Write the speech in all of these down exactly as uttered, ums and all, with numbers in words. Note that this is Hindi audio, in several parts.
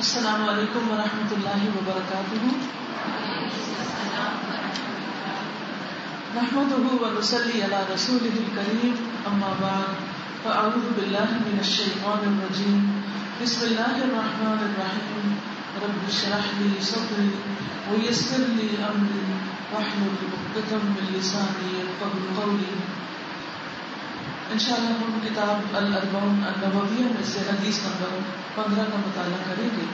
अस्सलामु अलैकुम वरहमतुल्लाहि वबरकातुहू नहमदुहू व नुसल्ली अला रसूलिहिल करीम अम्मा बाद फअऊज़ु बिल्लाहि मिनश शैतानिर रजीम बिस्मिल्लाहिर रहमानिर रहीम रब्बि इश्रह ली सद्री व यस्सिर ली अम्री वाहलुल उक़दतम मिन लिसानी यफ्क़हू क़ौली। इंशाअल्लाह हम किताब अल अरबाउन नबविया में से हदीस नंबर पंद्रह का मुताला करेंगे।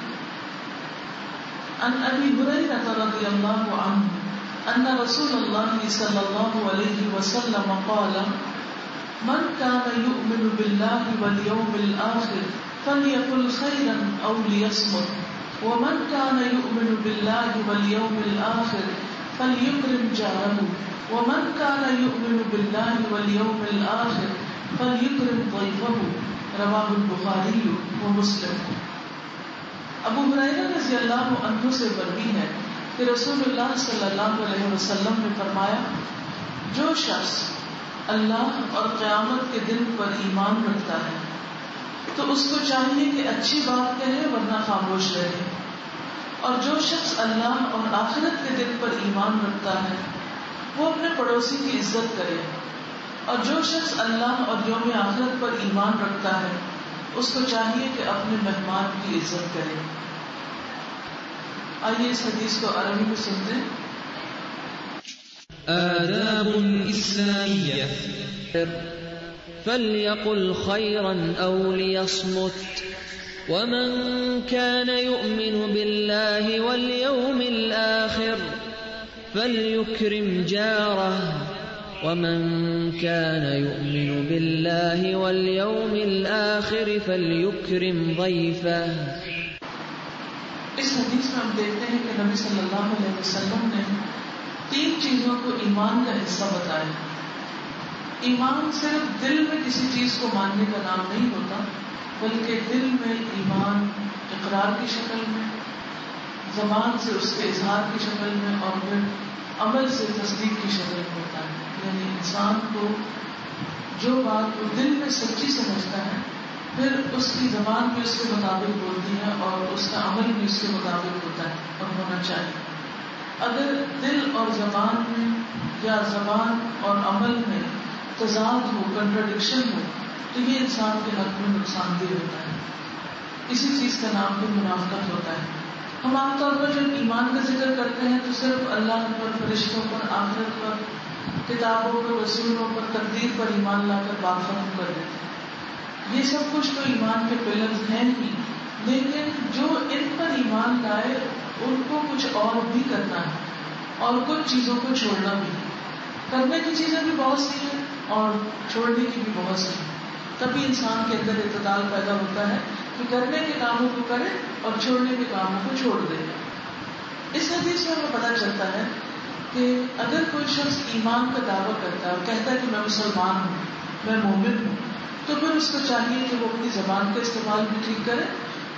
अन अबी हुरैरह रज़ियल्लाहु अन्हु अन्न रसूलल्लाह सल्लल्लाहु अलैहि वसल्लम क़ाल मन कान युमिनु बिल्लाहि वल यौमिल आखिर फलयकुल खैरन औ लियस्मुत व मन कान युमिनु बिल्लाहि वल यौमिल आखिर फलयकरिम जारहु व मन कान युमिनु बिल्लाहि वल यौमिल आखिर फलयकरिम दैफहु। रवाहुल बुखारी व मुस्लिम। अबू हुरैरा रज़ियल्लाहु अन्हु से बरवी है कि रसूलुल्लाह सल्लल्लाहु अलैहि वसल्लम ने फरमाया, जो शख्स अल्लाह और क़यामत के दिन पर ईमान रखता है तो उसको चाहिए कि अच्छी बात कहे वरना खामोश रहे, और जो शख्स अल्लाह और आखिरत के दिन पर ईमान रखता है वो अपने पड़ोसी की इज्जत करे, और जो शख्स अल्लाह और यौम आखिरत पर ईमान रखता है उसको चाहिए कि अपने मेहमान की इज्जत करे। आइए इस हदीस को अरबी में सुनते हैं। آداب إسلامية فليقل خيرا أو ليصمت ومن كان يؤمن بالله واليوم الآخر فليكرم جاره ومن كان يؤمن بالله واليوم الآخر فليكرم ضيفه। इस हदीस में हम देखते हैं कि नबी सल्लल्लाहु अलैहि वसल्लम ने तीन चीजों को ईमान का हिस्सा बताया। ईमान सिर्फ दिल में किसी चीज को मानने का नाम नहीं होता, बल्कि दिल में ईमान इकरार की शक्ल में, जबान से उसके इजहार की शक्ल में, और फिर अमल से तस्दीक की शक्ल में होता है। यानी इंसान को जो बात वो दिल में सच्ची समझता है फिर उसकी जबान भी उसके मुताबिक बोलती है और उसका अमल भी उसके मुताबिक होता है और होना चाहिए। अगर दिल और जबान में या जबान और अमल में तजाद हो, कंट्राडिक्शन हो, तो ये इंसान के हक में नुकसानदेह होता है। इसी चीज़ का नाम भी मुनाफिकत होता है। हम आमतौर पर जब ईमान का जिक्र करते हैं तो सिर्फ अल्लाह पर, फरिश्तों पर, आखिरत पर, किताबों पर, रसूलों पर, तकदीर पर ईमान लाकर बात खत्म कर देते हैं। ये सब कुछ तो ईमान के पिलर्स हैं ही, लेकिन जो इन पर ईमान लाए उनको कुछ और भी करना है और कुछ चीज़ों को छोड़ना भी है। करने की चीज़ें भी बहुत सी हैं और छोड़ने की भी बहुत सी हैं। तभी इंसान के अंदर इत्तेदाल पैदा होता है कि करने के कामों को करे और छोड़ने के कामों को छोड़ दे। इस हदीस में हमें पता चलता है कि अगर कोई शख्स ईमान का दावा करता है और कहता है कि मैं मुसलमान हूँ, मैं मोमिन हूँ, तो फिर उसको चाहिए कि वो अपनी जबान का इस्तेमाल भी ठीक करे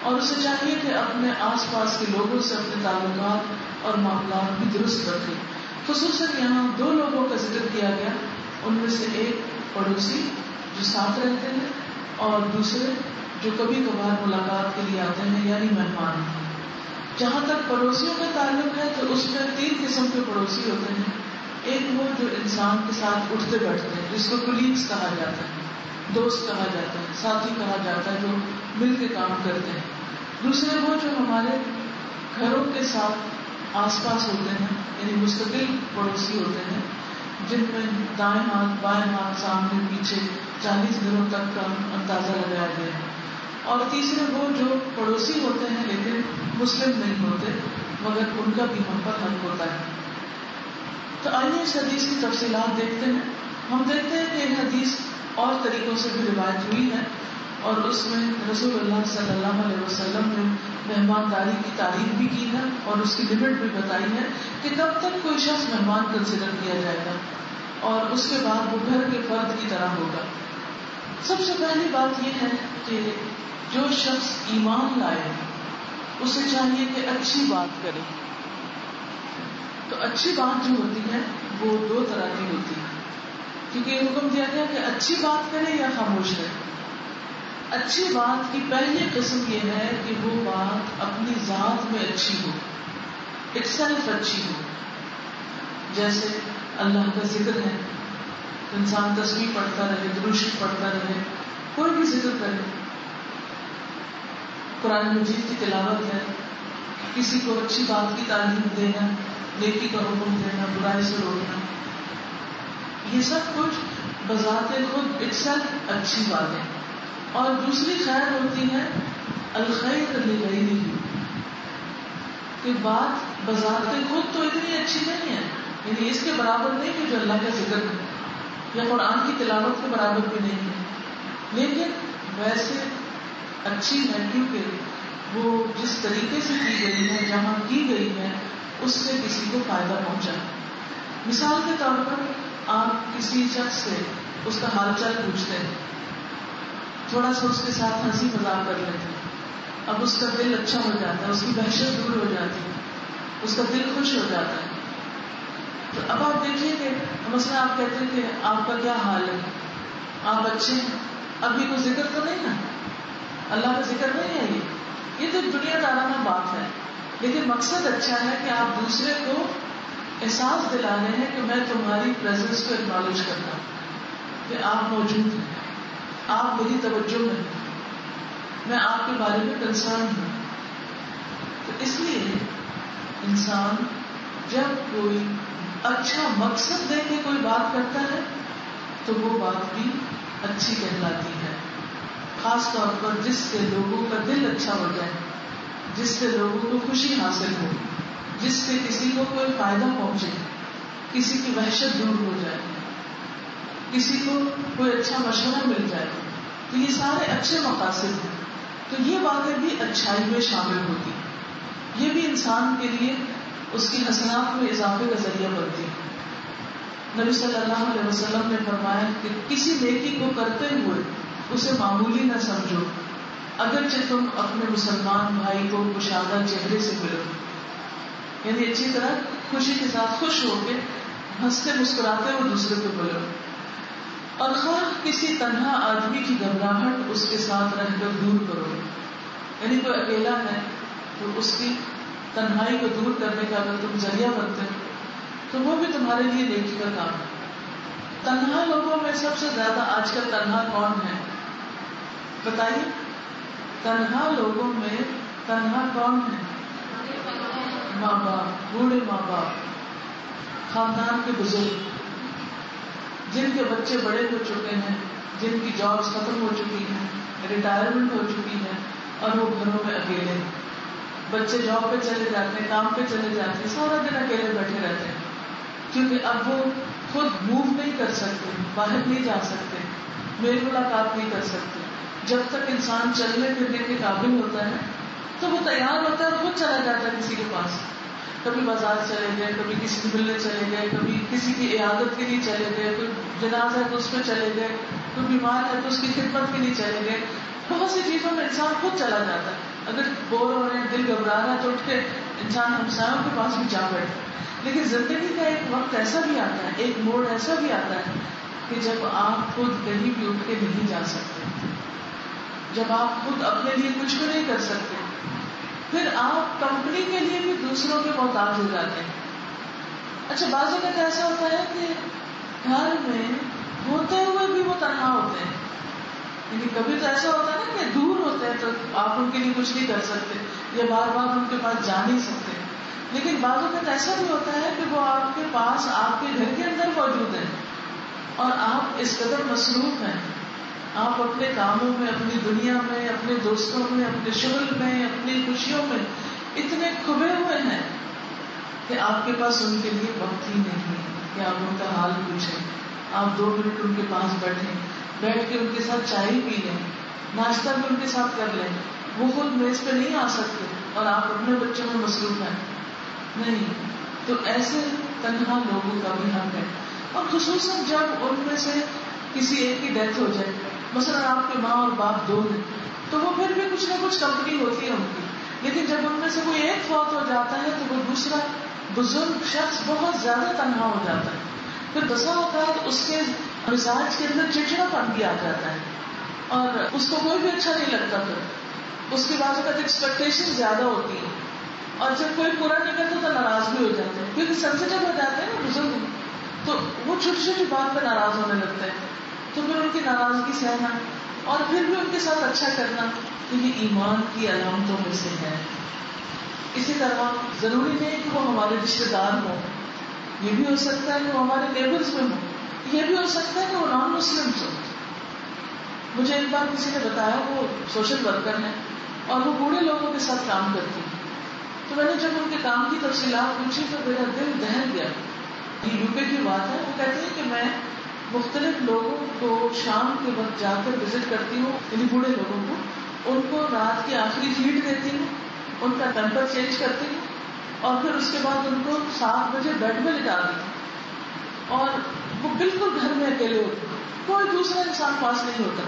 और उसे चाहिए कि अपने आसपास के लोगों से अपने ताल्लुकात और मामलात भी दुरुस्त रखे। खुसूसन यहाँ दो लोगों का जिक्र किया गया, उनमें से एक पड़ोसी जो साथ रहते हैं और दूसरे जो कभी कभार मुलाकात के लिए आते हैं, यानी मेहमान। जहाँ तक पड़ोसियों का ताल्लुक है तो उसमें तीन किस्म के पड़ोसी होते हैं। एक वो जो इंसान के साथ उठते बैठते हैं, जिसको कुलीग्स कहा जाता है, दोस्त कहा जाता है, साथी कहा जाता है, जो मिल के काम करते हैं। दूसरे वो जो हमारे घरों के साथ आसपास होते हैं, यानी मुस्तकिल पड़ोसी होते हैं, जिनमें दाएं हाथ, बाएं हाथ, सामने, पीछे चालीस घरों तक का अंदाजा लगाया गया है। और तीसरे वो जो पड़ोसी होते हैं लेकिन मुस्लिम नहीं होते, मगर उनका भी हम पर हक होता है। तो आइए इस हदीस की तफसीलात देखते हैं। हम देखते हैं कि हदीस और तरीकों से भी रिवायत हुई है और उसमें रसूलुल्लाह सल्लल्लाहु अलैहि वसल्लम ने मेहमानदारी की तारीफ भी की है और उसकी लिमिट भी बताई है कि कब तक कोई शख्स मेहमान कंसिडर किया जाएगा और उसके बाद वो घर के फर्द की तरह होगा। सबसे पहली बात यह है कि जो शख्स ईमान लाए उसे चाहिए कि अच्छी बात करे। तो अच्छी बात जो होती है वो दो तरह की होती है, क्योंकि हुक्म दिया गया कि अच्छी बात करे या खामोश रहे। अच्छी बात की पहली किस्म यह है कि वो बात अपनी जात में अच्छी हो, एक सिर्फ अच्छी हो। जैसे अल्लाह का जिक्र है, इंसान तस्वीर पढ़ता रहे, दुरुश पढ़ता रहे, कोई भी जिक्र करे, कुरान मजीद की तिलावत है, किसी को अच्छी बात की तालीम देना, नेकी का हुक्म देना, बुराई से रोकना, ये सब कुछ बजाते खुद इट्सेल्फ अच्छी बात है। और दूसरी खैर होती है अलखैर लिगैरिही, कि बात बजाते खुद तो इतनी अच्छी नहीं है, यानी इसके बराबर नहीं कि जो अल्लाह का जिक्र है या कुरान की तिलावत के बराबर भी नहीं है, लेकिन वैसे अच्छी है क्योंकि वो जिस तरीके से की गई है, जहाँ की गई है, उससे किसी को फायदा पहुँचा। मिसाल के तौर पर आप किसी शख्स से उसका हालचाल पूछते हैं, थोड़ा सा उसके साथ हंसी मजाक कर लेते हैं, अब उसका दिल अच्छा हो जाता है, उसकी बहशत दूर हो जाती है, उसका दिल खुश हो जाता है। तो अब आप देखिए कि मसला आप कहते हैं कि आपका क्या हाल है, आप अच्छे हैं, अभी कोई जिक्र तो नहीं है, अल्लाह का जिक्र नहीं है, ये ये तो दुनियादाराना बात है, लेकिन मकसद अच्छा है कि आप दूसरे को एहसास दिला रहे हैं कि मैं तुम्हारी प्रेजेंस को एक्नॉलेज करता हूँ, कि आप मौजूद हैं, आप मेरी तवज्जो में हैं, मैं आपके बारे में कंसर्न हूँ। तो इसलिए इंसान जब कोई अच्छा मकसद दे के कोई बात करता है तो वो बात भी अच्छी कहलाती है, खास तौर पर जिससे लोगों का दिल अच्छा हो जाए, जिससे लोगों को खुशी हासिल हो, जिससे किसी को कोई फायदा पहुंचे, किसी की वहशत दूर हो जाए, किसी को कोई अच्छा मशवरा मिल जाए, तो ये सारे अच्छे मकासद हैं। तो ये बातें भी अच्छाई में शामिल होती हैं, ये भी इंसान के लिए उसकी हसनात में इजाफे का जरिया बनती है। नबी सल्लल्लाहु अलैहि वसल्लम ने फरमाया कि किसी नेकी को करते हुए उसे मामूली न समझो, अगरचे तुम अपने मुसलमान भाई को कुशादा चेहरे से मिलो, यानी अच्छी तरह खुशी के साथ खुश होकर हंसते मुस्कुराते हुए दूसरे को मिलो। और खैर किसी तन्हा आदमी की घबराहट उसके साथ रहकर दूर करो, यानी कोई अकेला है तो उसकी तन्हाई को दूर करने का अगर तुम जरिया बनते हो तो वो भी तुम्हारे लिए नेकी का काम है। तन्हा लोगों में सबसे ज्यादा आजकल तन्हा कौन है बताइए? तन्हा लोगों में तन्हा कौन है? माँ बाप, बूढ़े माँ बाप, खानदान के बुजुर्ग, जिनके बच्चे बड़े हो चुके हैं, जिनकी जॉब्स खत्म हो चुकी हैं, रिटायरमेंट हो चुकी है, और वो घरों में अकेले हैं। बच्चे जॉब पे चले जाते हैं, काम पे चले जाते हैं, सारा दिन अकेले बैठे रहते हैं, क्योंकि अब वो खुद मूव नहीं कर सकते, बाहर नहीं जा सकते, मेल मुलाकात नहीं कर सकते। जब तक इंसान चलने फिरने के काबिल होता है तो वो तैयार होता है और खुद चला जाता है किसी के पास, कभी बाजार चले गए, कभी किसी से मिलने चले गए, कभी किसी की इयादत के लिए चले गए, कोई जनाजा है तो उसमें चले गए, कोई बीमार है तो उसकी खिदमत के लिए चले गए, बहुत सी चीज़ों में इंसान खुद चला जाता है। अगर बोर हो रहे हैं, दिल घबरा रहा है, तो उठ के इंसान हमसायों के पास भी जा बैठता है। लेकिन जिंदगी का एक वक्त ऐसा भी आता है, एक मोड़ ऐसा भी आता है कि जब आप खुद कहीं भी उठ के नहीं जा सकते, जब आप खुद अपने लिए कुछ भी नहीं कर सकते, फिर आप कंपनी के लिए भी दूसरों के मोहताज हो जाते हैं। अच्छा, बाजू का ऐसा होता है कि घर में होते हुए भी वो तन्हा होते हैं, लेकिन कभी तो ऐसा होता है ना कि दूर होते हैं तो आप उनके लिए कुछ नहीं कर सकते या बार बार उनके पास जा नहीं सकते, लेकिन बाजू का ऐसा भी होता है कि वो आपके पास आपके घर के अंदर मौजूद हैं और आप इस कदर मसरूफ हैं, आप अपने कामों में, अपनी दुनिया में, अपने दोस्तों में, अपने शुगल में, अपनी खुशियों में इतने खुबे हुए हैं कि आपके पास उनके लिए वक्त ही नहीं है कि आप उनका हाल पूछें, आप दो मिनट उनके पास बैठें, बैठ के उनके साथ चाय पी लें, नाश्ता भी उनके साथ कर लें। वो खुद मेज पे नहीं आ सकते और आप अपने बच्चों में मसरूफ हैं, नहीं तो ऐसे तन्हा लोगों का भी हक है। और खुसूसन जब उनमें से किसी एक की डेथ हो जाए, मसलन आपके माँ और बाप दो हैं, तो वो फिर भी कुछ ना कुछ कंपनी होती है उनकी, लेकिन जब उनमें से कोई एक फौत हो जाता है तो वो दूसरा बुजुर्ग शख्स बहुत ज्यादा तन्हा हो जाता है। फिर बसा होता है तो उसके मिजाज के अंदर चिड़चिड़ापन भी आ जाता है, और उसको कोई भी अच्छा नहीं लगता। फिर उसकी बात एक्सपेक्टेशन ज्यादा होती है और जब कोई पूरा नहीं करता तो नाराज भी हो जाते हैं, क्योंकि सेंसिटिव हो जाते हैं ना बुजुर्ग, तो वो छोटी छोटी बात पर नाराज होने लगते हैं। तो फिर उनकी नाराजगी सहना और फिर भी उनके साथ अच्छा करना, तो ये ईमान की अलामतों में से है। इसी तरह जरूरी नहीं कि वो हमारे रिश्तेदार हों, ये भी हो सकता है कि वो हमारे नेबर्स में हों, ये भी हो सकता है कि वो नॉन मुस्लिम्स हों। मुझे एक बार किसी ने बताया, वो सोशल वर्कर हैं और वो बूढ़े लोगों के साथ काम करती हैं। तो मैंने जब उनके काम की तफसीलात पूछी तो मेरा दिल दहल गया। ये यूपी की बात है। वो कहते हैं कि मैं मुख्तलिफ लोगों को शाम के वक्त जाकर विजिट करती हूँ, इन बूढ़े लोगों को, उनको रात की आखिरी फीड देती हूँ, उनका टेम्पर चेंज करती हूँ और फिर उसके बाद उनको सात बजे बेड में लिटा देती हूँ। और वो बिल्कुल घर में अकेले होते, कोई दूसरा इंसान पास नहीं होता।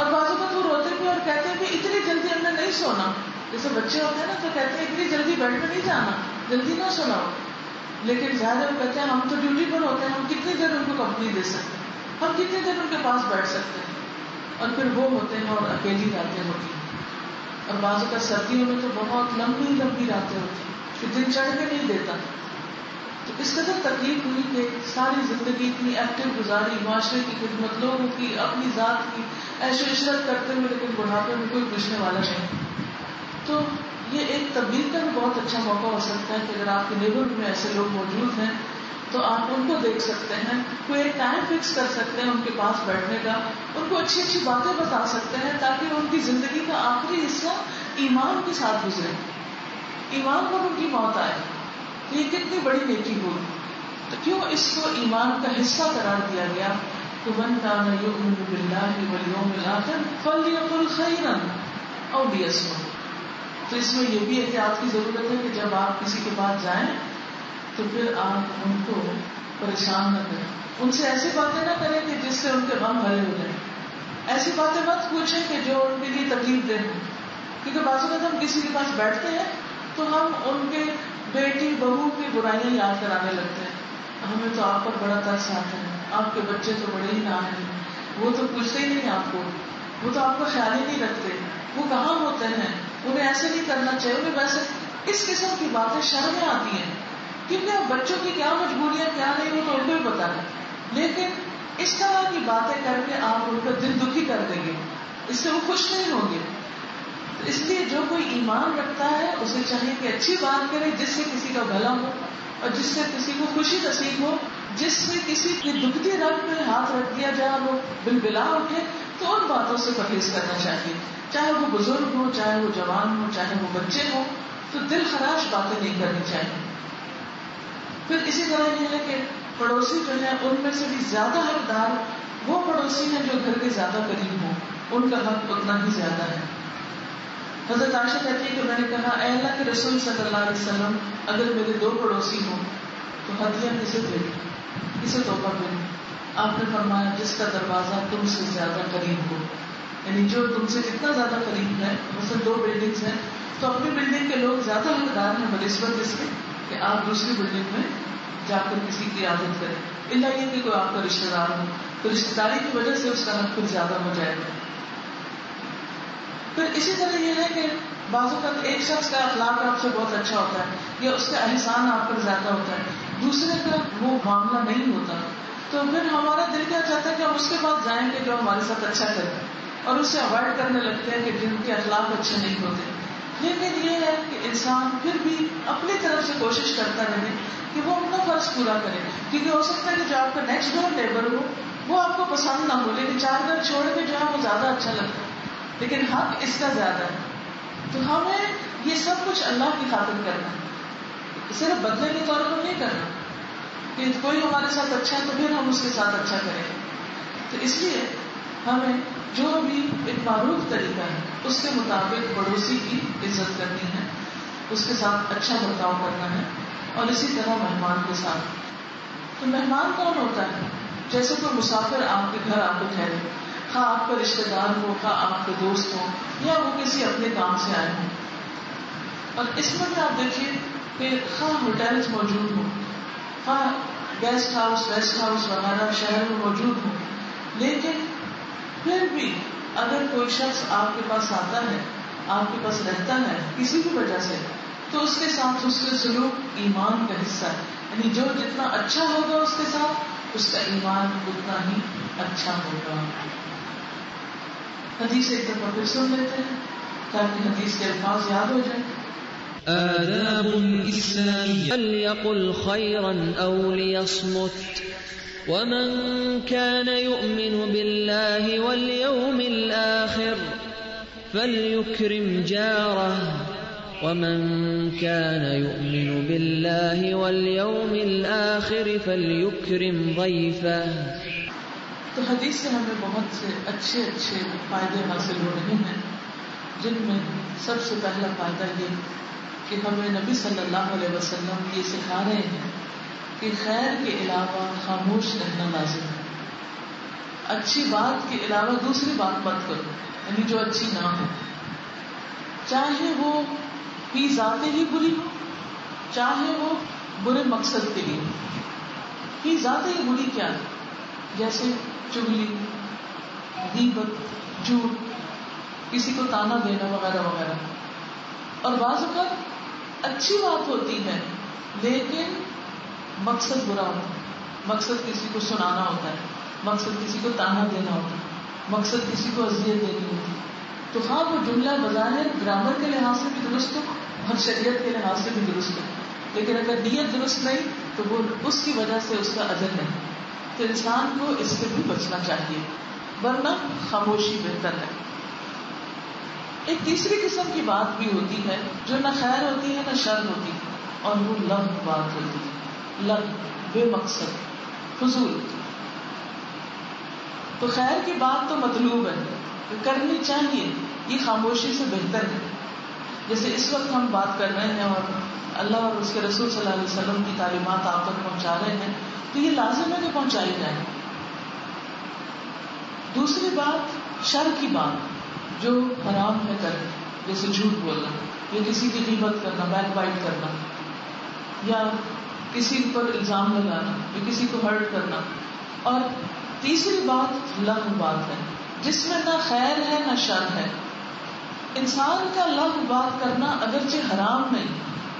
और बाजू पर वो रोते भी और कहते हैं कि इतनी जल्दी हमने नहीं सोना। जैसे बच्चे होते हैं ना, तो कहते हैं इतनी जल्दी बेड में नहीं जाना, जल्दी ना सोना। लेकिन ज्यादा वो कहते हैं हम तो ड्यूटी पर होते हैं, हम कितनी देर उनको कंपनी दे सकते हैं, हम कितनी देर उनके पास बैठ सकते हैं। और फिर वो होते हैं और अकेली रातें होती हैं। और बाजू का सर्दियों में तो बहुत लंबी लंबी रातें होती हैं, फिर दिन चढ़ के नहीं देता। तो इस कदर तकलीफ हुई कि सारी जिंदगी इतनी एक्टिव गुजारी, माशरे की खिदमत, लोगों की, अपनी जात की ऐशो इशरत करते हुए, लेकिन बुढ़ापे में कोई पूछने वाला नहीं। तो ये एक तब्दील का भी बहुत अच्छा मौका हो सकता है कि अगर आपके नेबरहुड में ऐसे लोग मौजूद हैं तो आप उनको देख सकते हैं। कोई एक टाइम फिक्स कर सकते हैं उनके पास बैठने का, उनको अच्छी अच्छी बातें बता सकते हैं ताकि उनकी जिंदगी का आखिरी हिस्सा ईमान के साथ गुजरे, ईमान पर उनकी मौत आए। ये कितनी बड़ी नेकी हो। तो क्यों इसको ईमान का हिस्सा करार दिया गया? तो मन का तो इसमें यह भी है कि आपकी जरूरत है कि जब आप किसी के पास जाएं तो फिर आप उनको परेशान न करें, उनसे ऐसी बातें ना करें कि जिससे उनके मन भरे हो जाए। ऐसी बातें मत पूछें कि जो उनके लिए तकलीफ दे, क्योंकि बाजू में हम किसी के पास बैठते हैं तो हम उनके बेटी बहू की बुराइयां याद कराने लगते हैं। हमें तो आप पर बड़ा तरस आता है, आपके बच्चे तो बड़े ही ना हैं, वो तो पूछते ही नहीं आपको, वो तो आपका ख्याल ही नहीं रखते, वो कहाँ होते हैं, उन्हें ऐसे नहीं करना चाहिए, उन्हें वैसे। इस किस्म की बातें शहर में आती हैं, क्योंकि अब बच्चों की क्या मजबूरियां क्या नहीं वो तो उनको भी पता है। लेकिन इस तरह की बातें करके आप उनका दिल दुखी कर देंगे, इससे वो खुश नहीं होंगे। तो इसलिए जो कोई ईमान रखता है उसे चाहिए कि अच्छी बात करे जिससे किसी का भला हो और जिससे किसी को खुशी नसीब हो, जिससे किसी की दुखती रात में हाथ रख दिया जाए, वो बिलबिला उठे। तो उन बातों से परहेज करना चाहिए, चाहे वो बुजुर्ग हो, चाहे वो जवान हो, चाहे वो बच्चे हो। तो दिल खराश बातें नहीं करनी चाहिए। फिर इसी तरह यह है कि पड़ोसी जो है उनमें से भी ज्यादा हकदार वो पड़ोसी हैं जो घर के ज्यादा करीब हो, उनका हक उतना ही ज्यादा है। हजरत आयशा कहती है कि मैंने कहा, ऐ अल्लाह के रसूल सल्लल्लाहु अलैहि वसल्लम, अगर मेरे दो पड़ोसी हों तो हदिया किसे दे, किसे तोहफा दे? आपने फरमाया, जिसका दरवाजा तुमसे ज्यादा करीब हो। यानी जो तुमसे जितना ज्यादा करीब है, मतलब दो बिल्डिंग्स हैं तो अपनी बिल्डिंग के लोग ज्यादा हकदार हैं बनिस्बत इसके कि आप दूसरी बिल्डिंग में जाकर किसी की आदत करें। इल्ला ये कि कोई आपका रिश्तेदार हो तो रिश्तेदारी की वजह से उसका हक कुछ ज्यादा हो जाएगा। फिर इसी तरह यह है कि बाजू का एक शख्स का अखलाक आपसे बहुत अच्छा होता है या उसका एहसान आप पर ज्यादा होता है, दूसरे का वो मामला नहीं होता, तो फिर हमारा दिल क्या चाहता है कि हम उसके पास जाएंगे जो हमारे साथ अच्छा करे, और उससे अवॉइड करने लगते हैं कि जिनके अखलाक अच्छे नहीं होते। लेकिन यह है कि इंसान फिर भी अपनी तरफ से कोशिश करता रहे कि वो अपना फर्ज पूरा करे, क्योंकि हो सकता है कि जो आपका नेक्स्ट डोर नेबर हो वो आपको पसंद ना हो, लेकिन चार घर छोड़ के जो है वो ज्यादा अच्छा लगता है, लेकिन हक इसका ज्यादा है। तो हमें ये सब कुछ अल्लाह की खातिर करना है, सिर्फ बदले के तौर पर नहीं करना कि कोई हमारे साथ अच्छा है तो फिर हम उसके साथ अच्छा करेंगे। तो इसलिए हमें जो भी एक मारूफ तरीका है उसके मुताबिक पड़ोसी की इज्जत करनी है, उसके साथ अच्छा बर्ताव करना है। और इसी तरह मेहमान के साथ, तो मेहमान कौन होता है? जैसे कोई मुसाफिर आपके घर आपको ठहरे, खा आपका रिश्तेदार हो, खा आपके दोस्त हो, या वो किसी अपने काम से आए हों। और इसमें भी आप देखिए कि खा होटल्स मौजूद हो, खा गेस्ट हाउस, रेस्ट हाउस वगैरह शहर में मौजूद हो, लेकिन फिर भी अगर कोई शख्स आपके पास आता है, आपके पास रहता है किसी भी वजह से, तो उसके साथ उसके सलूक ईमान का हिस्सा है। यानी जो जितना अच्छा होगा उसके साथ, उसका ईमान उतना ही अच्छा होगा। हदीस एक दफा फिर सुन लेते हैं ताकि हदीस के अल्फाज याद हो जाए। ومن كان يؤمن بالله واليوم الآخر فليكرم جاره ومن كان يؤمن بالله واليوم الآخر فليكرم ضيفه। तो हदीस से हमें बहुत से अच्छे अच्छे फायदे हासिल हो रहे हैं, जिनमें सबसे पहला फायदा ये कि हमें नबी सल्लल्लाहु अलैहि वसल्लम ये सिखा रहे हैं कि खैर के अलावा खामोश रहना लाजिम है। अच्छी बात के अलावा दूसरी बात मत करो, यानी जो अच्छी ना हो, चाहे वो ही जाते ही बुरी हो, चाहे वो बुरे मकसद के लिए ही जाते ही बुरी। क्या जैसे चुगली, गीबत, झूठ, किसी को ताना देना वगैरह वगैरह। और बाज़ वक़्त अच्छी बात होती है लेकिन मकसद बुरा होता है। मकसद किसी को सुनाना होता है, मकसद किसी को ताना देना होता है, मकसद किसी को अजियत देनी होती है। तो हाँ, वो जुमला बज़ाहिर ग्रामर के लिहाज से भी दुरुस्त हो और शरीयत के लिहाज से भी दुरुस्त हो, लेकिन अगर नीयत दुरुस्त नहीं तो वो उसकी वजह से उसका अजर नहीं। तो इंसान को इससे भी बचना चाहिए, वरना खामोशी बेहतर है। एक तीसरी किस्म की बात भी होती है जो ना खैर होती है ना शर होती है, और वो लफ्ज़ बात होती है। लग बेमकसद फजूल। तो खैर की बात तो मतलूब है, तो करनी चाहिए, ये खामोशी से बेहतर है। जैसे इस वक्त हम बात कर रहे हैं और अल्लाह और उसके रसूल सल्लल्लाहु अलैहि वसल्लम की तालीमात आप तक पहुंचा रहे हैं, तो ये लाजिम है कि पहुंचाई जाए। दूसरी बात शर की बात जो हराम है करना, जैसे झूठ बोलना या किसी की ग़ीबत करना, बैकबाइट करना या किसी पर इल्ज़ाम लगाना या किसी को हर्ट करना। और तीसरी बात लहू बात है जिसमें ना खैर है ना शर है। इंसान का लहू बात करना अगरचे हराम नहीं,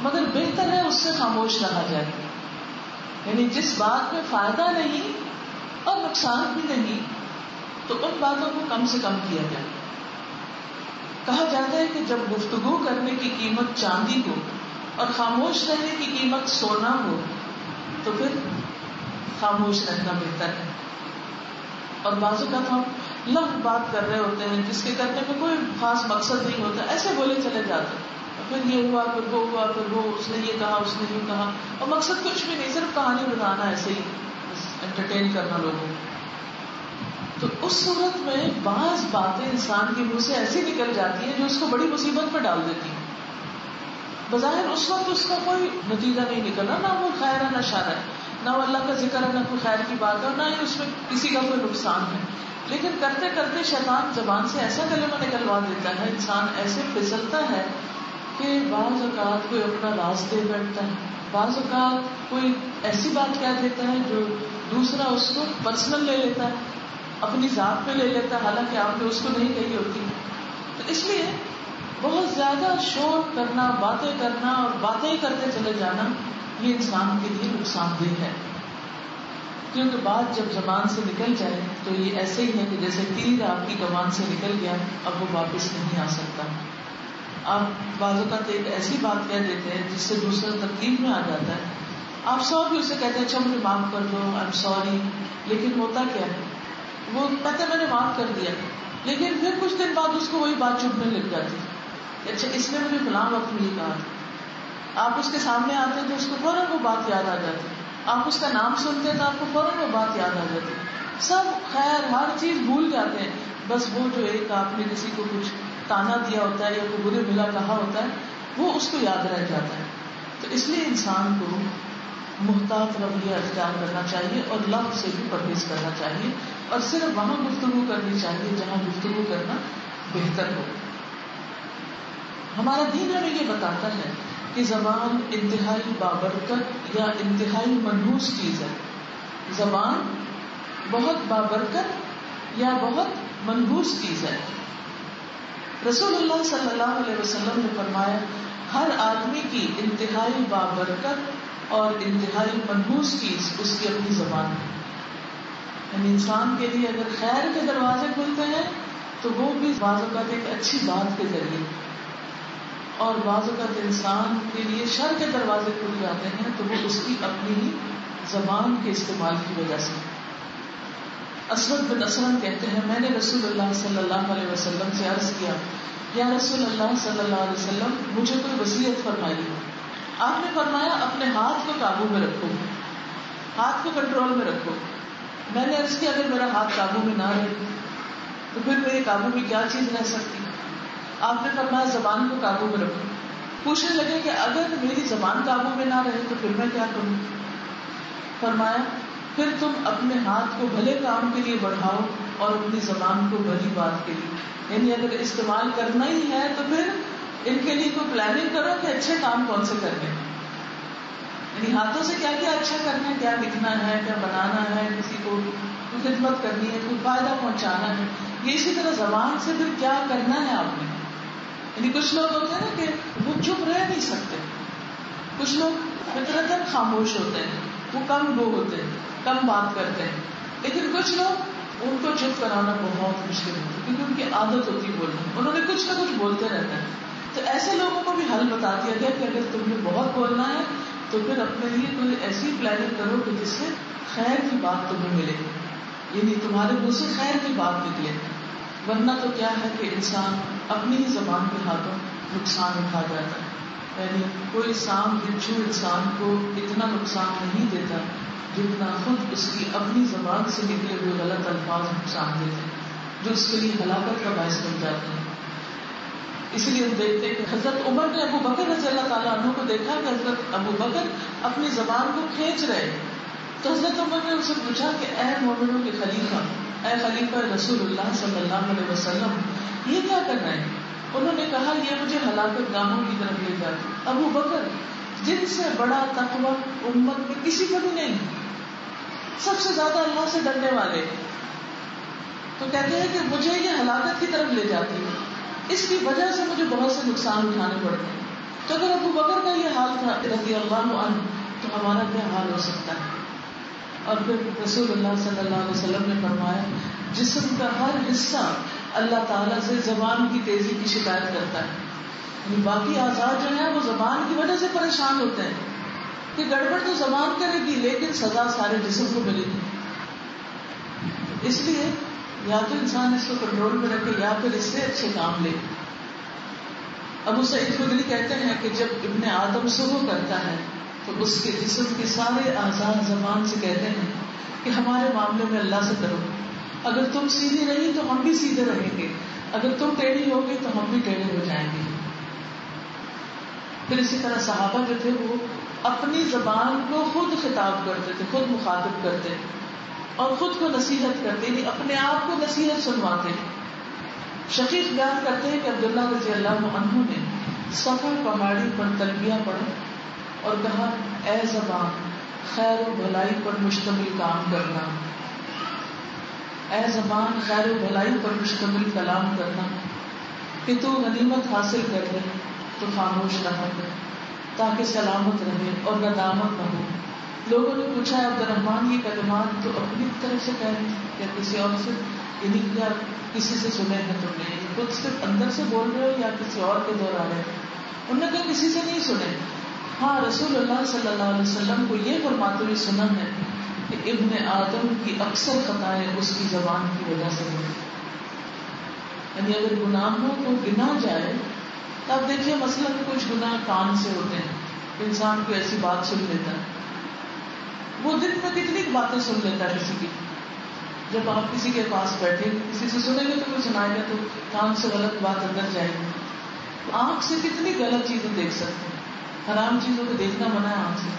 मगर बेहतर है उससे खामोश रहा जाए। यानी जिस बात में फ़ायदा नहीं और नुकसान भी नहीं, तो उन बातों को कम से कम किया जाए। कहा जाता है कि जब गुफ्तगू करने की कीमत चांदी हो और खामोश रहने की कीमत सोना हो, तो फिर खामोश रहना बेहतर है। और बाजू का हम लफ्ज़ बात कर रहे होते हैं जिसके करने में कोई खास मकसद नहीं होता, ऐसे बोले चले जाते हैं, फिर ये हुआ, फिर वो हुआ, फिर वो, उसने ये कहा, उसने यूँ कहा, और मकसद कुछ भी नहीं, सिर्फ कहानी बनाना, ऐसे ही एंटरटेन करना लोगों को। तो उस सूरत में बाज़ बातें इंसान के मुँह से ऐसी निकल जाती हैं जो उसको बड़ी मुसीबत पर डाल देती है। बज़ाहिर उस वक्त उसका कोई नतीजा नहीं निकला, ना वो खैर है ना शर है, ना वो अल्लाह का जिक्र है, ना कोई खैर की बात है, ना ही उसमें किसी का कोई नुकसान है। लेकिन करते करते शैतान जबान से ऐसा कलमा निकलवा देता है, इंसान ऐसे फिसलता है कि बाज़ औक़ात कोई अपना राज दे बैठता है, बाज़ औक़ात कोई ऐसी बात कह देता है जो दूसरा उसको पर्सनल ले लेता है, अपनी ज़ात पे ले लेता है, हालांकि आपने उसको नहीं कही होती। तो इसलिए बहुत ज्यादा शोर करना, बातें करना और बातें करते चले जाना, ये इंसान के लिए नुकसानदेह है। क्योंकि बात जब जबान से निकल जाए तो ये ऐसे ही है कि जैसे तीर आपकी कमान से निकल गया, अब वो वापस नहीं आ सकता। आप बाजू का एक ऐसी बात कह देते हैं जिससे दूसरा तकलीफ में आ जाता है। आप सौ भी उसे कहते हैं, अच्छा मुझे माफ कर दो, आई एम सॉरी, लेकिन होता क्या है, वो कहते मैंने माफ कर दिया, लेकिन फिर कुछ दिन बाद उसको वही बात चुभने लग जाती है। अच्छा इसने मुझे फलां वक्त में ये कहा था। आप उसके सामने आते तो उसको फौरन वो बात याद आ जाती, आप उसका नाम सुनते तो आपको फौरन वो बात याद आ जाती। सब खैर हर चीज़ भूल जाते हैं, बस वो जो एक आपने किसी को कुछ ताना दिया होता है या कोई बुरे भला कहा होता है, वो उसको याद रह जाता है। तो इसलिए इंसान को मुहतात रवैया अख्तियार करना चाहिए और लफ्ज़ से भी परहेज करना चाहिए, और सिर्फ वहाँ गुफ्तगू करनी चाहिए जहाँ गुफ्तगू करना बेहतर हो। हमारा दीन हमें ये बताता है कि ज़बान इंतहाई बाबरकत या इंतहाई मनहूस चीज़ है। ज़बान बहुत बाबरकत यह बहुत मनहूस चीज है। रसूलुल्लाह सल्लल्लाहु अलैहि वसल्लम ने फरमाया, हर आदमी की इंतहाई बाबरकत और इंतहाई मनहूस चीज उसकी अपनी जबान है। यानी इंसान के लिए अगर खैर के दरवाजे खुलते हैं तो वो भी बाज़ात एक अच्छी बात के जरिए, और बाज़ात इंसान के लिए शर के दरवाजे खुल जाते हैं तो वो उसकी अपनी ही जबान के इस्तेमाल की वजह से। असद बिन असलम कहते हैं, मैंने रसूलुल्लाह सल्लल्लाहु अलैहि वसल्लम से अर्ज किया, या रसूलुल्लाह सल्लल्लाहु अलैहि वसल्लम, मुझे कोई वसीयत फरमाई। आपने फरमाया, अपने हाथ को काबू में रखो, हाथ को कंट्रोल में रखो। मैंने अर्ज किया, अगर मेरा हाथ काबू में ना रहे तो फिर मेरे काबू में क्या चीज रह सकती। आपने फरमाया, जबान को काबू में रखो। पूछने लगे कि अगर मेरी जबान काबू में ना रहे तो फिर मैं क्या करूँ। फरमाया, फिर तुम अपने हाथ को भले काम के लिए बढ़ाओ और अपनी जबान को भली बात के लिए। यानी अगर इस्तेमाल करना ही है तो फिर इनके लिए कोई प्लानिंग करो कि अच्छे काम कौन से करने हैं। यानी हाथों से क्या क्या अच्छा करना है, क्या लिखना है, क्या बनाना है, किसी को खिदमत करनी है, कोई फायदा पहुंचाना है। ये इसी तरह जबान से फिर क्या करना है आपने। यानी कुछ लोग होते हैं ना कि वो चुप रह नहीं सकते, कुछ लोग फितरतन खामोश होते हैं, वो कम लोग होते हैं, कम बात करते हैं, लेकिन कुछ लोग उनको चुप कराना बहुत मुश्किल होता है क्योंकि उनकी आदत होती है बोलने, उन्होंने कुछ ना कुछ बोलते रहते हैं। तो ऐसे लोगों को भी हल बता दिया गया कि अगर तुमने बहुत बोलना है तो फिर अपने लिए कोई ऐसी प्लानिंग करो कि जिससे खैर की बात तुम्हें मिले, यानी तुम्हारे मुंह से खैर की बात निकले। वरना तो क्या है कि इंसान अपनी ही जबान के हाथों नुकसान उठा जाता है। यानी कोई सांप बिच्छू इंसान को इतना नुकसान नहीं देता जितना खुद उसकी अपनी जबान से निकले हुए गलत अल्फाज नुकसान देते, जो उसके लिए हलाकत का बायस बन जाते हैं। इसलिए हम देखते हैं कि हजरत उमर ने अबू बकर रज़ियल्लाहु ताला अन्हु को देखा कि हजरत अबू बकर अपनी जबान को खींच रहे, तो हजरत उमर ने उनसे पूछा कि ऐ मोमिनों के खलीफा, ऐ खलीफा रसूलुल्लाह सल्लल्लाहु अलैहि वसल्लम, ये क्या कर रहे हैं। उन्होंने कहा, ये मुझे हलाकत गाहों की तरफ ले जाती। अबू बकर, जिनसे बड़ा तकवा उम्मत में किसी को भी नहीं, सबसे ज्यादा अल्लाह से डरने वाले, तो कहते हैं कि मुझे ये हलाकत की तरफ ले जाती है, इसकी वजह से मुझे बहुत से नुकसान उठाने पड़ते हैं। तो अगर अबू बकर का ये हाल था रज़ियल्लाहु अन्हु, तो हमारा क्या हाल हो सकता है। और फिर रसूलुल्लाह सल्लल्लाहु अलैहि वसल्लम ने फरमाया, जिस्म का हर हिस्सा अल्लाह ताला से जबान की तेजी की शिकायत करता है। बाकी आजाद जो है वो जबान की वजह से परेशान होते हैं कि गड़बड़ तो जबान करेगी लेकिन सजा सारे जिस्म को मिलेगी। इसलिए या तो इंसान इसको कंट्रोल में रखे या फिर इससे अच्छे काम ले। अबू सईद खुदरी कहते हैं कि जब इब्ने आदम सुबह करता है तो उसके जिस्म के सारे आजाद जबान से कहते हैं कि हमारे मामले में अल्लाह से डरो, अगर तुम सीधे रही तो हम भी सीधे रहेंगे, अगर तुम टेढ़ी होगी तो हम भी टेढ़े हो जाएंगे। फिर इसी तरह सहाबा जो थे वो अपनी जबान को खुद खिताब करते थे, खुद मुखातिब करते और खुद को नसीहत करते, यानी अपने आप को नसीहत सुनवाते। शकीक बयान करते हैं कि अब्दुल्ला रज़ियल्लाहु अन्हु ने सफर पहाड़ी पर तलबिया पढ़ा और कहा, ए जबान, खैर व भलाई पर मुश्तमिल काम करना, ऐ ज़बान, खैर भलाई पर मुश्तमिल कलाम करना, कि तू गनीमत हासिल कर ले तो खामोश रहा कर, ताकि सलामत रहे और गदामत न हो। लोगों ने पूछा, अब्दुर्रहमान, ये कलमात तो अपनी तरफ से कह रहे या किसी और से, यानी क्या किसी से सुने हैं तुमने, खुद सिर्फ अंदर से बोल रहे हो या किसी और के दौरा रहे। उन्होंने कहा, किसी से नहीं सुने, हाँ रसूलुल्लाह सल्लल्लाहु अलैहि वसल्लम को ये फरमाते हुए सुना है कि इब्ने आदम की अक्सर खताएं उसकी जबान की वजह से होती हैं। यानी अगर गुनाहों को गिना जाए तो आप देखिए, मसलन कुछ गुनाह कान से होते हैं, इंसान को ऐसी बात सुन लेता है, वो दिन में कितनी बातें सुन लेता है किसी की। जब आप किसी के पास बैठे किसी से सुनेंगे तो कोई सुनाएगा तो कान से गलत बात अंदर जाएगी। आंख से कितनी गलत चीजें देख सकते हैं, हराम चीजों को देखना मना है आंख से।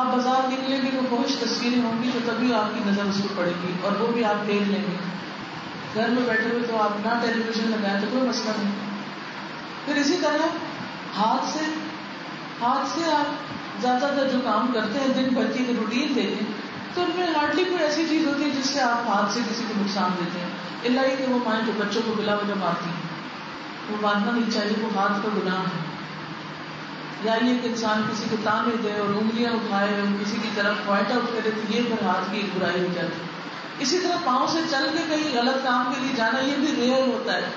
आप बाजार निकलेंगे तो बहुत तस्वीरें होंगी तो तभी आपकी नजर उस पर पड़ेगी और वो भी आप देख लेंगे। घर में बैठे हुए तो आप ना टेलीविजन लगाए तो कोई मसला नहीं। फिर इसी तरह हाथ से हाथ से आप ज्यादातर जो काम करते हैं दिन भर की रूटीन देखें तो उनमें हार्डली कोई ऐसी चीज होती है जिससे आप हाथ से किसी को नुकसान देते हैं। इल्ला ये कि वो माएँ जो बच्चों को बिला वजह मारती हैं, वो मानना नहीं चाहिए, वो हाथ पर गुनाह है। या ये कि इंसान किसी को ताने दे और उंगलियां उठाए और किसी की तरफ पॉइंट आउट करे तो ये फिर हाथ की बुराई हो जाती है। इसी तरह पाँव से चल के कहीं गलत काम के लिए जाना ये भी रेयर होता है।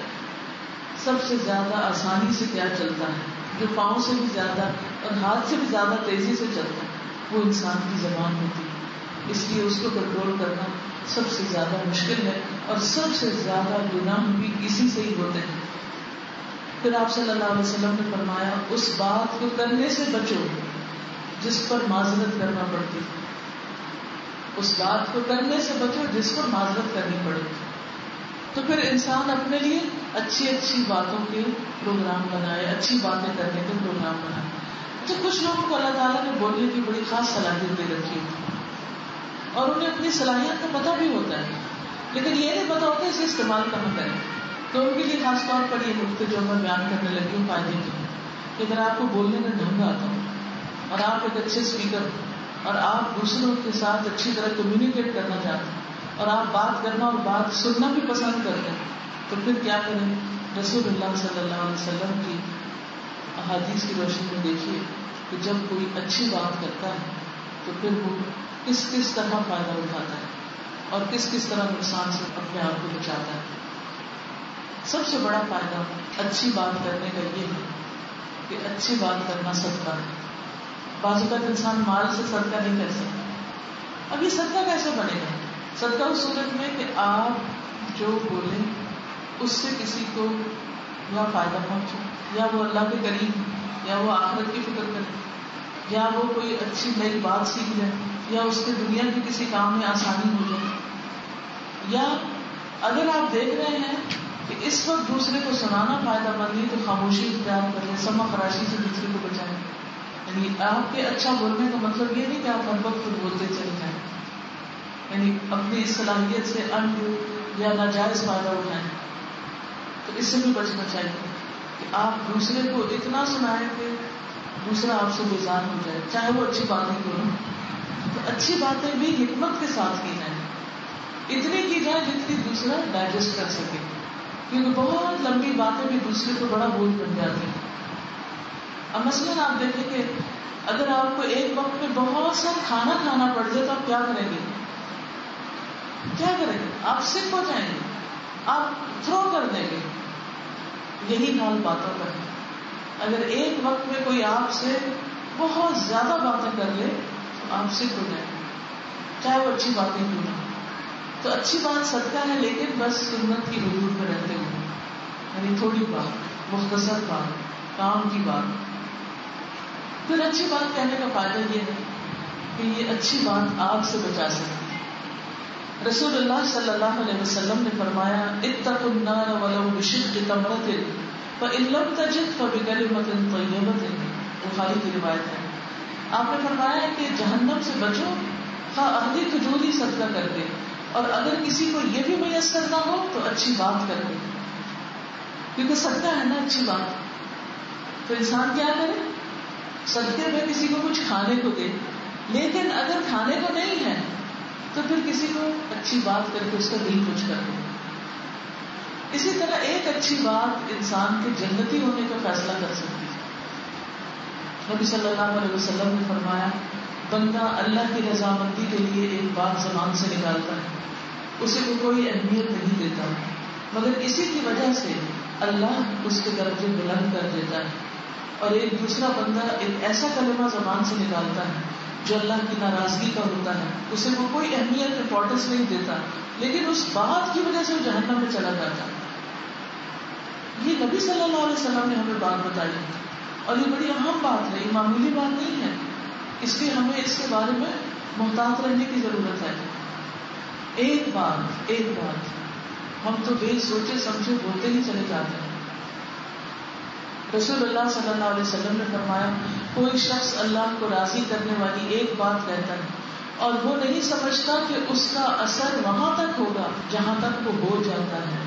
सबसे ज्यादा आसानी से क्या चलता है जो पाँव से भी ज्यादा और हाथ से भी ज्यादा तेजी से चलता है वो इंसान की जबान होती है। इसलिए उसको कंट्रोल करना सबसे ज्यादा मुश्किल है और सबसे ज्यादा गुनाह भी इसी से ही होते हैं। फिर आप सल्लल्लाहु अलैहि वसल्लम ने फरमाया, उस बात को करने से बचो जिस पर माजरत करना पड़ती है। उस बात को करने से बचो जिस पर माजरत करनी पड़ेगी। तो फिर इंसान अपने लिए अच्छी अच्छी बातों के प्रोग्राम बनाए, अच्छी बातें करने के प्रोग्राम बनाए। तो कुछ लोगों को अल्लाह ताला ने बोलने की बड़ी खास सलाहियत दे रखी है और उन्हें अपनी सलाहियत का पता भी होता है, लेकिन ये नहीं पता होता इसे इस्तेमाल करना करें। तो उनके लिए खासतौर पर ये नुकते जो मैं बयान करने लगी हूँ फायदे के हैं। लेकिन आपको बोलने में ढंग आता हो और आप एक अच्छे स्पीकर हो और आप दूसरों के साथ अच्छी तरह कम्युनिकेट करना चाहते हैं और आप बात करना और बात सुनना भी पसंद करते हैं, तो फिर क्या करें? रसूलुल्लाह सल्लल्लाहु अलैहि वसल्लम की अहादीस की रोशनी में देखिए कि जब कोई अच्छी बात करता है तो फिर वो किस किस तरह फायदा उठाता है और किस किस तरह नुकसान से अपने आप को बचाता है। सबसे बड़ा फायदा अच्छी बात करने का ये है कि अच्छी बात करना सदका है। बाज़ात इंसान माल से सदका नहीं कर सकता। अब ये सदका कैसे बनेगा? सदका उस सूरत में कि आप जो बोलें उससे किसी को या फायदा पहुँचे, या वो अल्लाह के करीब, या वो आखिरत की फिक्र करे, या वो कोई अच्छी नई बात सीख जाए, या उसके दुनिया के किसी काम में आसानी हो जाए। या अगर आप देख रहे हैं कि इस वक्त दूसरे को सुनाना फायदामंद है तो खामोशी इख्तियार करें, समा खराशी से दूसरे को बचाएं। यानी आपके अच्छा बोलने का मतलब ये नहीं कि आप हर वक्त खुद बोलते चले जाएं, यानी अपनी इस सलाहियत से अनूर या नाजायज फायदा उठाएं। तो इससे भी बचना चाहिए कि आप दूसरे को इतना सुनाएं कि दूसरा आपसे बेजार हो जाए, चाहे वो अच्छी बातें करो। तो अच्छी बातें भी हिकमत के साथ की जाए, इतनी की जाए जितनी दूसरा डाइजेस्ट कर सके, क्योंकि बहुत लंबी बातें भी दूसरे को बड़ा बोझ बन जाती हैं। अब मसलन आप देखें कि अगर आपको एक वक्त में बहुत सा खाना खाना पड़ जाए तो आप क्या करेंगे? क्या करेंगे? आप सिक हो जाएंगे, आप थ्रो कर देंगे। यही हाल बातों का है। अगर एक वक्त में कोई आपसे बहुत ज्यादा बातें कर ले आपसे हो जाए, चाहे वो अच्छी बातें क्यों ना। तो अच्छी बात सदका है, लेकिन बस सुन्नत की हुदूद में रहते हुए, यानी थोड़ी बात, मुख्तसर बात, काम की बात। फिर अच्छी बात कहने का फायदा यह है कि ये अच्छी बात आपसे बचा सकती है। रसूलुल्लाह सल्लल्लाहु अलैहि वसल्लम ने फरमाया, इत्तकुन नार वलौ बिशिक्कि तमरतिन फ़इन लम तजिद फ़बिकलिमतिन तय्यबतिन। बुखारी की रिवायत है। आपने फरमाया है कि जहन्नम से बचो खा अहली खजूर ही सदका कर दे, और अगर किसी को यह भी मयस्सर ना हो तो अच्छी बात कर दे, क्योंकि सदका है ना अच्छी बात। तो इंसान क्या करे? सदके में किसी को कुछ खाने को दे, लेकिन अगर खाने को नहीं है तो फिर किसी को अच्छी बात करके उसका दिल कुछ कर दे। इसी तरह एक अच्छी बात इंसान के जन्नती होने का फैसला कर सकती है। नबी सल्लल्लाहु अलैहि वसल्लम ने फरमाया, बंदा अल्लाह की रजामंदी के लिए एक बात जबान से निकालता है, उसे को कोई अहमियत नहीं देता, मगर इसी की वजह से अल्लाह उसके दर्जे बुलंद कर देता है। और एक दूसरा बंदा एक ऐसा कलमा जबान से निकालता है जो अल्लाह की नाराजगी का होता है, उसे को कोई अहमियत इंपॉर्टेंस नहीं देता, लेकिन उस बात की वजह से वो जहन्नम में चला जाता है। ये नबी सल्लल्लाहु अलैहि वसल्लम ने हमें बात बताई और ये बड़ी अहम बात है, ये मामूली बात नहीं है, इसलिए हमें इसके बारे में मोहतात रहने की जरूरत है। एक बात एक बात हम तो बेच सोचे समझे बोलते ही चले जाते हैं। रसूलुल्लाह सल्लल्लाहु अलैहि वसल्लम ने फरमाया, कोई शख्स अल्लाह को राजी करने वाली एक बात कहता है और वो नहीं समझता कि उसका असर वहां तक होगा जहां तक वो हो जाता है।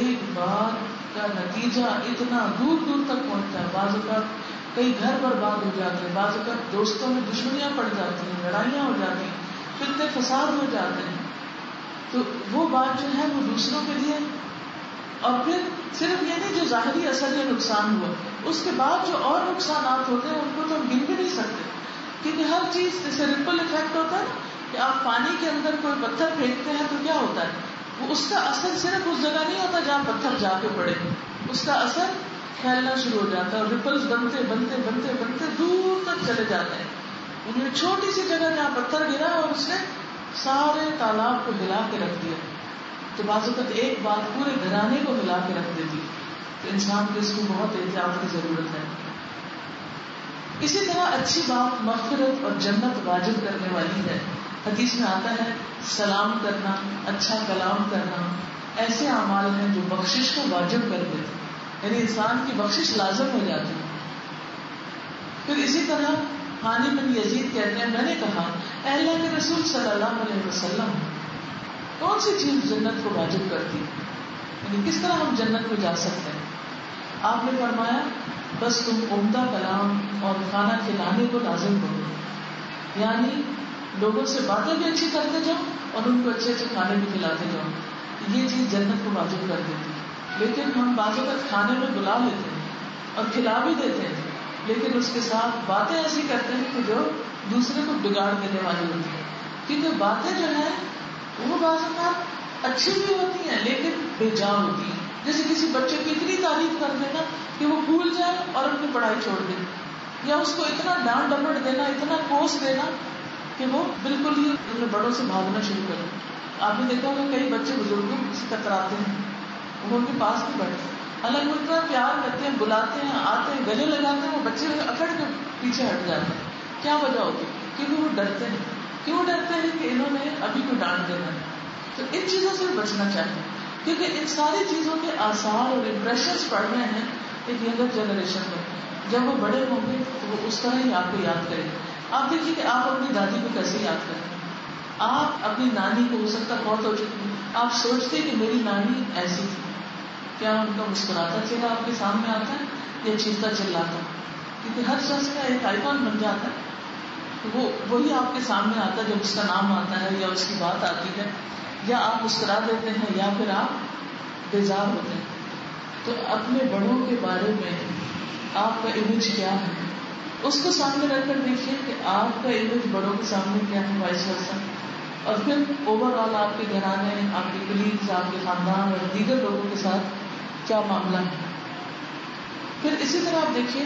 एक बात का नतीजा इतना दूर दूर तक पहुंचता है, बाज़ात कई घर बर्बाद हो जाते हैं, बाज़ात दोस्तों में दुश्मनियां पड़ जाती हैं, लड़ाइयां हो जाती हैं, फितने फसाद हो जाते हैं। तो वो बात जो है वो दूसरों के लिए, और फिर सिर्फ ये नहीं जो ज़ाहिरी असर या नुकसान हुआ, उसके बाद जो और नुकसानात होते हैं उनको तो हम गिन भी नहीं सकते, क्योंकि हर चीज़ जैसे रिपल इफेक्ट होता है कि आप पानी के अंदर कोई पत्थर फेंकते हैं तो क्या होता है, वो उसका असर सिर्फ उस जगह नहीं होता जहाँ पत्थर जाके पड़े, उसका असर फैलना शुरू हो जाता है और रिपल्स बनते बनते बनते बनते दूर तक चले जाते हैं। उनमें छोटी सी जगह जहाँ पत्थर गिरा और उसने सारे तालाब को हिला के रख दिया, तो बाज़ात एक बात पूरे घराने को हिला के रख देती है। तो इंसान को इसको बहुत एहतियात की जरूरत है। इसी तरह अच्छी बात मगफिरत और जन्नत वाजिब करने वाली है। हदीस में आता है सलाम करना, अच्छा कलाम करना ऐसे अमाल हैं जो बख्शिश को वाजिब कर देते, यानी इंसान की बख्शिश लाजम हो जाती है। फिर इसी तरह हानि बिन यजीद कहते हैं, मैंने कहा अल्लाह के रसूल सल्लल्लाहु अलैहि वसल्लम कौन सी चीज़ जन्नत को वाजिब करती है, यानी किस तरह हम जन्नत में जा सकते हैं। आपने फरमाया बस तुम उम्दा कलाम और खाना खिलाने को लाजिम करो, यानी लोगों से बातें भी अच्छी करते जाओ और उनको अच्छे अच्छे खाने भी खिलाते जाओ, ये चीज़ जन्नत को वाजिब कर देती है। लेकिन हम बाज़ों तक खाने में बुला लेते हैं और खिला भी देते हैं, लेकिन उसके साथ बातें ऐसी करते हैं कि जो दूसरे को बिगाड़ देने वाली होती है, क्योंकि बातें जो है वो बाज़ अच्छी भी होती हैं लेकिन बेजा होती है। जैसे किसी बच्चे की इतनी तारीफ कर देना कि वो भूल जाए और अपनी पढ़ाई छोड़ दे, या उसको इतना डांट डपट देना, इतना कोस देना कि वो बिल्कुल ही अपने बड़ों से भागना शुरू करें। आपने देखा होगा कई बच्चे बुजुर्गों से टकराते हैं, वो उनके पास भी बढ़ते हैं, अलग उतना प्यार करते हैं, बुलाते हैं, आते हैं, गले लगाते हैं, वो बच्चे अकड़ के पीछे हट जाते हैं। क्या वजह होती है? क्योंकि वो डरते हैं। क्यों डरते हैं? कि इन्होंने अभी को डांट देना है। तो इन चीज़ों से बचना चाहिए, क्योंकि इन सारी चीज़ों के आसार और इम्प्रेशंस पड़ रहे हैं एक यंगर जनरेशन में। जब वो बड़े होंगे तो वो उस तरह ही आपको याद करेंगे। आप देखिए कि आप अपनी दादी को कैसे याद करें, आप अपनी नानी को, हो सकता है बहुत हो चुकी, आप सोचते कि मेरी नानी ऐसी थी। क्या उनका मुस्कुराता चेहरा आपके सामने आता है या चीखता चिल्लाता? क्योंकि हर शख्स का एक आइकॉन बन जाता है, तो वो वही आपके सामने आता है जब उसका नाम आता है या उसकी बात आती है, या आप मुस्कुरा देते हैं या फिर आप बेजार होते हैं। तो अपने बड़ों के बारे में आपका इमेज क्या है उसको सामने रखकर देखिए कि आपका इमेज बड़ों के सामने क्या है, वाइस वर्सा। और फिर ओवरऑल आपके घराने, आपके कलीग्स, आपके खानदान और दीगर लोगों के साथ क्या मामला है। फिर इसी तरह आप देखिए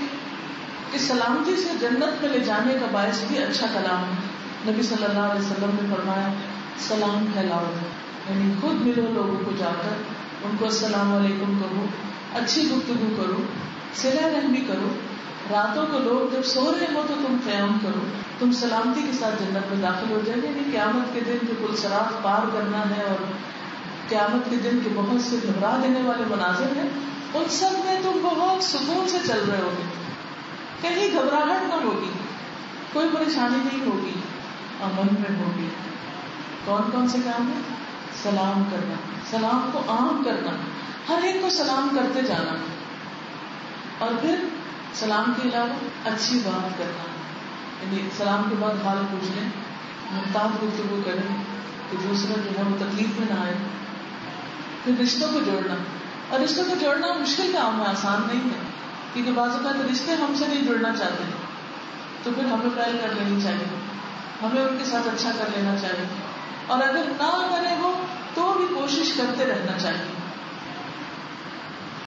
कि सलामती से जन्नत में ले जाने का बायस भी अच्छा कलाम है। नबी सल्लल्लाहु अलैहि वसल्लम ने फरमाया सलाम फैलाओ, यानी खुद मिलो लोगों को जाकर, उनको अस्सलाम वालेकुम कहो, अच्छी गुफ्तगू करो, सिला रहमी करो। रातों को लोग जब सो रहे हो तो तुम क़याम करो, तुम सलामती के साथ जन्नत में दाखिल हो जाएंगे। यानी क़यामत के दिन जो पुल-सिरात पार करना है और क़यामत के दिन के बहुत से घबरा देने वाले मनाज़िर हैं, उन सब में तुम बहुत सुकून से चल रहे होगे, कहीं घबराहट न होगी, कोई परेशानी नहीं होगी, अमन में होगी। कौन कौन से काम है? सलाम करना, सलाम को आम करना, हर एक को सलाम करते जाना, और फिर सलाम के अलावा अच्छी बात करना, यानी सलाम के बाद हाल पूछ लें, मुमताज़ गुफ्तगू करें कि दूसरा जो है वो तकलीफ में ना आए। फिर रिश्तों को जोड़ना, और रिश्तों को जोड़ना मुश्किल काम है, आसान नहीं है, क्योंकि बाज़ों का तो रिश्ते हमसे नहीं जुड़ना चाहते हैं, तो फिर हमें पहल कर लेनी चाहिए, हमें उनके साथ अच्छा कर लेना चाहिए, और अगर ना करें वो तो भी कोशिश करते रहना चाहिए।